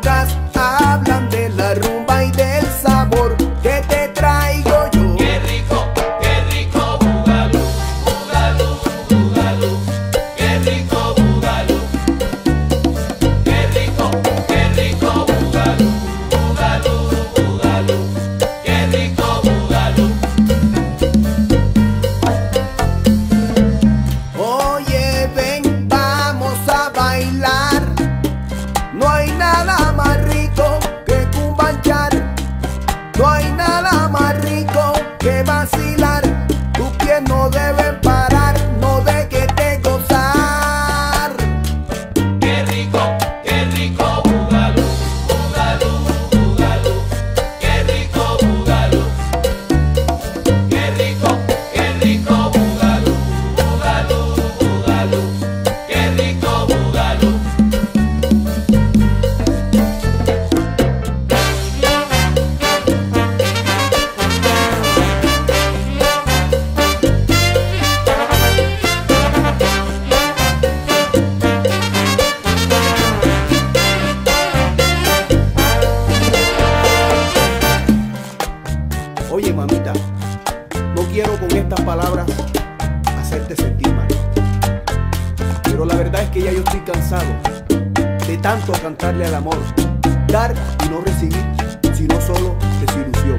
drogas, hablan de la rumba y del sabor que te traigo yo. Qué rico, bugalú, bugalú, bugalú. Qué rico, bugalú. Qué rico, bugalú, bugalú, bugalú. Qué rico, bugalú. Oye, ven, vamos a bailar. No hay nada más rico que cumbanchar, no hay nada más rico que vacilar. Tus pies no deben parar, no dejes de gozar. Qué rico, bugalú, bugalú, bugalú. Qué rico, bugalú. Qué rico, bugalú, bugalú, bugalú. Qué rico, bugalú. Oye, mamita, no quiero con estas palabras hacerte sentir mal, pero la verdad es que ya yo estoy cansado de tanto cantarle al amor, dar y no recibir, sino solo desilusión.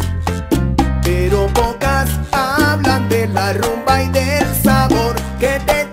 Pero pocas hablan de la rumba y del sabor que te